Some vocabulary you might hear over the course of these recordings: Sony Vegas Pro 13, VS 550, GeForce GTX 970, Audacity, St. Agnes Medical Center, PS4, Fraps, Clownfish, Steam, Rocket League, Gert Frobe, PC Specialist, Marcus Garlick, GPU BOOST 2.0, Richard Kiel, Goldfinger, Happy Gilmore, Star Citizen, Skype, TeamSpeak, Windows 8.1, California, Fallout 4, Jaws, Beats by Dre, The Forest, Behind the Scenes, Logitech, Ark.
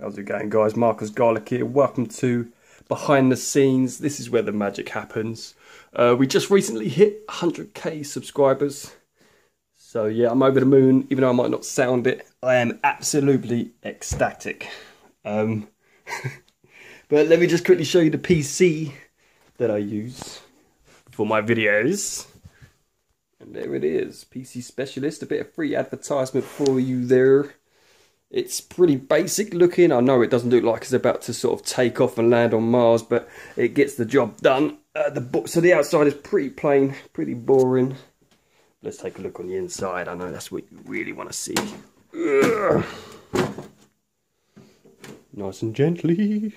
How's it going, guys? Marcus Garlick here. Welcome to Behind the Scenes. This is where the magic happens. We just recently hit 100k subscribers. So yeah, I'm over the moon, even though I might not sound it. I am absolutely ecstatic. But let me just quickly show you the PC that I use for my videos. And there it is, PC Specialist. A bit of free advertisement for you there. It's pretty basic looking. I know it doesn't look like it's about to sort of take off and land on Mars, but it gets the job done. So the outside is pretty plain, pretty boring. Let's take a look on the inside. I know that's what you really want to see. Ugh. Nice and gently.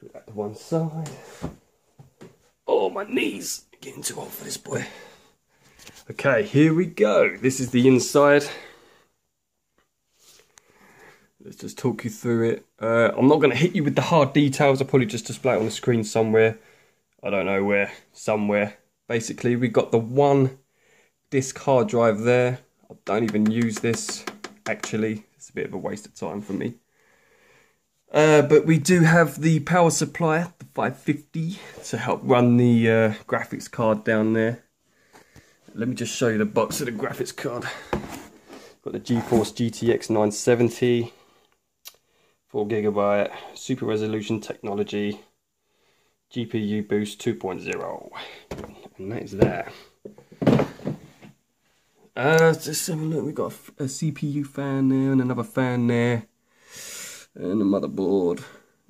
Put that to one side. Oh, my knees. Getting too old for this, boy. Okay, here we go. This is the inside. Let's just talk you through it. I'm not going to hit you with the hard details. I'll probably just display it on the screen somewhere. I don't know where, somewhere. Basically, we've got the one disk hard drive there. I don't even use this, actually. It's a bit of a waste of time for me. But we do have the power supply, the 550, to help run the graphics card down there. Let me just show you the box of the graphics card. Got the GeForce GTX 970. 4GB, super resolution technology, GPU boost 2.0, and that is that. Just have a look, we've got a CPU fan there and another fan there, and a motherboard.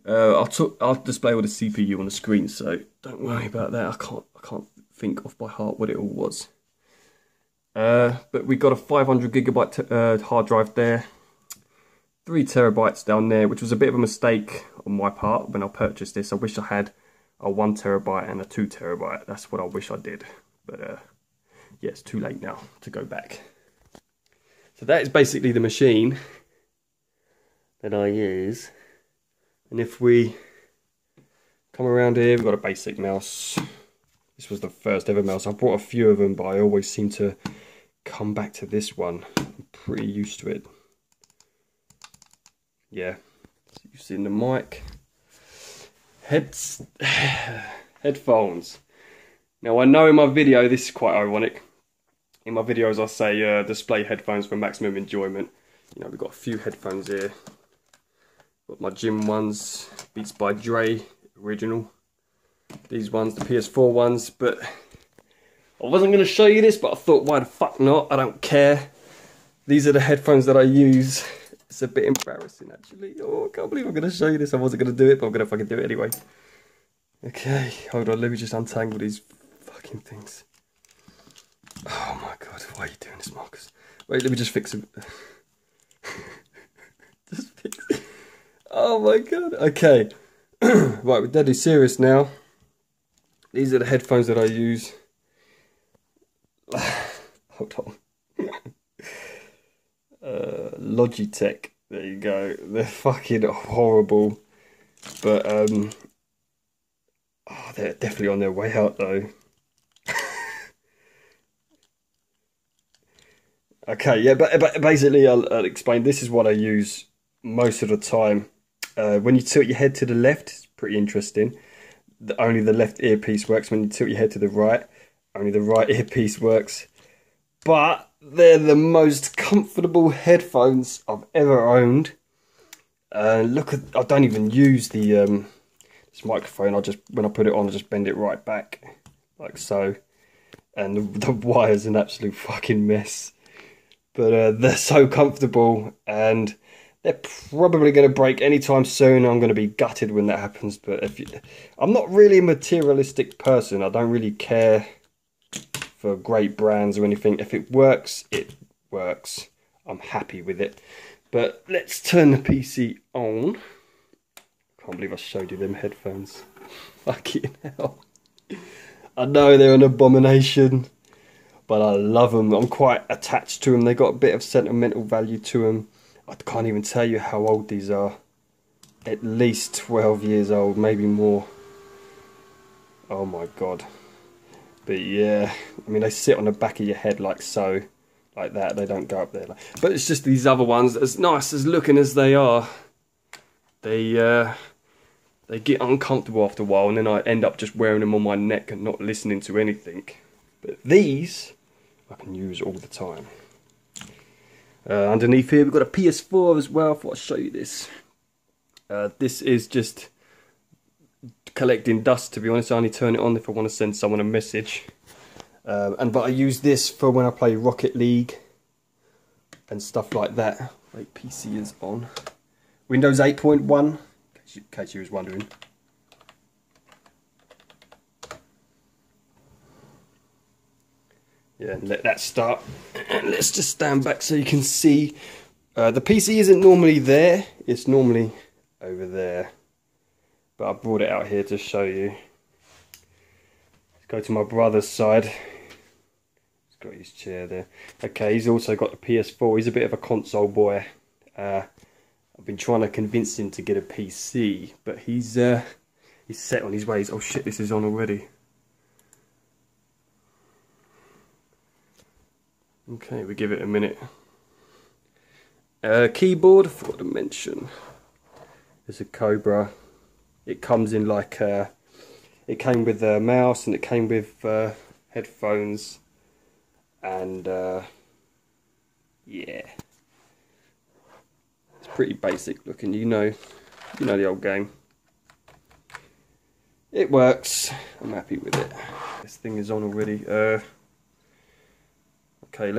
I'll display all the CPU on the screen, so don't worry about that. I can't think off by heart what it all was. But we've got a 500GB hard drive there. 3 terabytes down there, which was a bit of a mistake on my part when I purchased this. I wish I had a 1 terabyte and a 2 terabyte. That's what I wish I did. But yeah, it's too late now to go back. So that is basically the machine that I use. And if we come around here, we've got a basic mouse. This was the first ever mouse. I bought a few of them, but I always seem to come back to this one. I'm pretty used to it. Yeah, so you've seen the mic, headphones. Now I know in my video, this is quite ironic. In my videos I say display headphones for maximum enjoyment. You know, we've got a few headphones here. Got my gym ones, Beats by Dre, original. These ones, the PS4 ones, but I wasn't gonna show you this, but I thought why the fuck not, I don't care. These are the headphones that I use. It's a bit embarrassing, actually. Oh, I can't believe I'm going to show you this. I wasn't going to do it, but I'm going to fucking do it anyway. Okay, hold on. Let me just untangle these fucking things. Oh, my God. Why are you doing this, Marcus? Wait, let me just fix it. Just fix it. Oh, my God. Okay. Right, we're deadly serious now. These are the headphones that I use. Hold on. Logitech, there you go. They're fucking horrible, but oh, they're definitely on their way out though. Okay, yeah, but basically I'll explain. This is what I use most of the time. When you tilt your head to the left, it's pretty interesting. Only the left earpiece works. When you tilt your head to the right, only the right earpiece works. But they're the most comfortable headphones I've ever owned. Look at, I don't even use the this microphone. I just, when I put it on, I just bend it right back, like so. And the wire's an absolute fucking mess. But they're so comfortable, and they're probably going to break anytime soon. I'm going to be gutted when that happens. But if you, I'm not really a materialistic person. I don't really care for great brands or anything. If it works, it works. I'm happy with it. But let's turn the PC on. Can't believe I showed you them headphones. Fucking hell. I know they're an abomination, but I love them. I'm quite attached to them. They got a bit of sentimental value to them. I can't even tell you how old these are. At least 12 years old, maybe more. Oh my God. But yeah, I mean, they sit on the back of your head like so, like that. They don't go up there. But it's just these other ones, as nice as looking as they are, They get uncomfortable after a while, and then I end up just wearing them on my neck and not listening to anything. But these, I can use all the time. Underneath here, we've got a PS4 as well. I thought I'd show you this. This is just collecting dust, to be honest. I only turn it on if I want to send someone a message. But I use this for when I play Rocket League and stuff like that. Wait, PC is on. Windows 8.1. In case you was wondering. Yeah, and let that start. Let's just stand back so you can see. The PC isn't normally there, it's normally over there. But I brought it out here to show you. Let's go to my brother's side. He's got his chair there. Okay, he's also got the PS4. He's a bit of a console boy. I've been trying to convince him to get a PC, but he's set on his ways. Oh shit, this is on already. Okay, we give it a minute. Keyboard, forgot to mention. There's a Cobra. It comes in like it came with a mouse, and it came with headphones, and yeah. Pretty basic looking, you know the old game. It works. I'm happy with it. This thing is on already. Okay,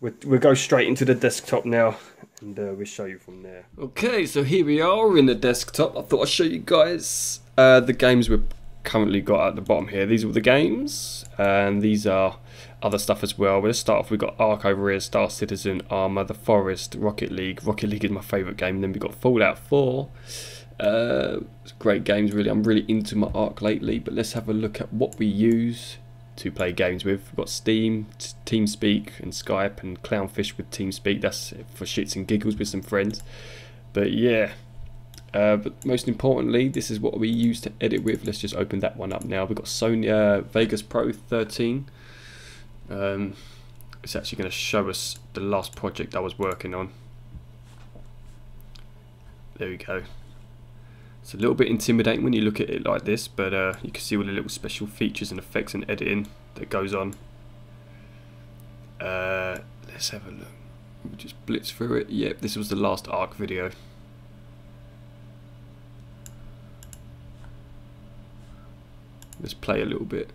we'll go straight into the desktop now, and we'll show you from there. Okay, so here we are in the desktop. I thought I'd show you guys the games we've currently got at the bottom here. These are the games, and these are other stuff as well. We'll start off, we've got Ark over here, Star Citizen, Armor, The Forest, Rocket League. Rocket League is my favourite game. Then we've got Fallout 4. Great games, really. I'm really into my Ark lately, but let's have a look at what we use to play games with. We've got Steam, TeamSpeak and Skype, and Clownfish with TeamSpeak. That's for shits and giggles with some friends. But yeah. But most importantly, this is what we use to edit with. Let's just open that one up now. We've got Sony Vegas Pro 13. It's actually going to show us the last project I was working on. There we go. It's a little bit intimidating when you look at it like this, but you can see all the little special features and effects and editing that goes on. Let's have a look. We'll just blitz through it. Yep, this was the last Ark video. Let's play a little bit.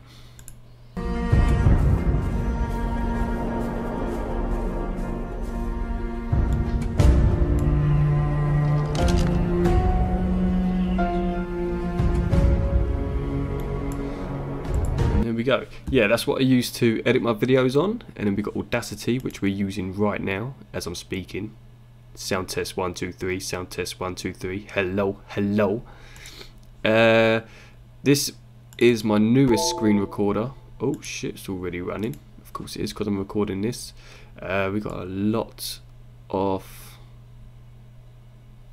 And there we go. Yeah, that's what I use to edit my videos on. And then we've got Audacity, which we're using right now as I'm speaking. Sound test 1, 2, 3, sound test 1, 2, 3. Hello, hello. This is my newest screen recorder. Oh shit, it's already running. Of course it is, because I'm recording this. We've got a lot of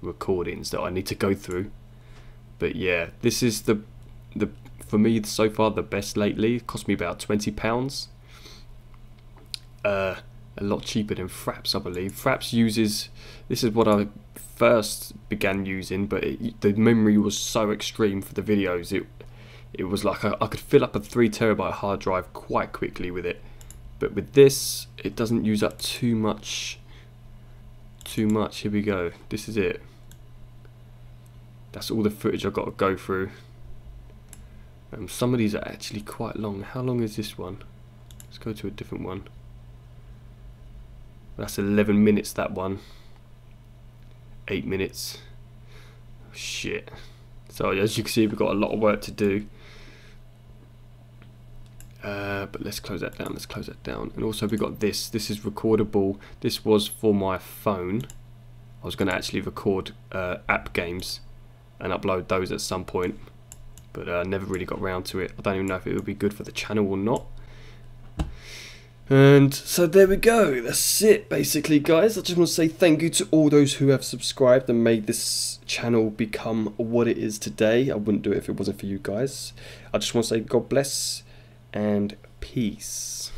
recordings that I need to go through, but yeah, this is the for me so far the best lately. It cost me about £20, a lot cheaper than Fraps, I believe. Fraps uses, this is what I first began using, but the memory was so extreme for the videos. It was like I could fill up a 3 terabyte hard drive quite quickly with it. But with this, it doesn't use up too much. Here we go, this is it. That's all the footage I've got to go through. Some of these are actually quite long. How long is this one? Let's go to a different one. That's 11 minutes, that one. 8 minutes. Oh, shit. So as you can see, we've got a lot of work to do. But let's close that down, let's close that down. And also we got this, this is recordable. This was for my phone. I was gonna actually record app games and upload those at some point, but I never really got round to it. I don't even know if it would be good for the channel or not. And so there we go, that's it basically guys. I just want to say thank you to all those who have subscribed and made this channel become what it is today. I wouldn't do it if it wasn't for you guys. I just want to say God bless and peace.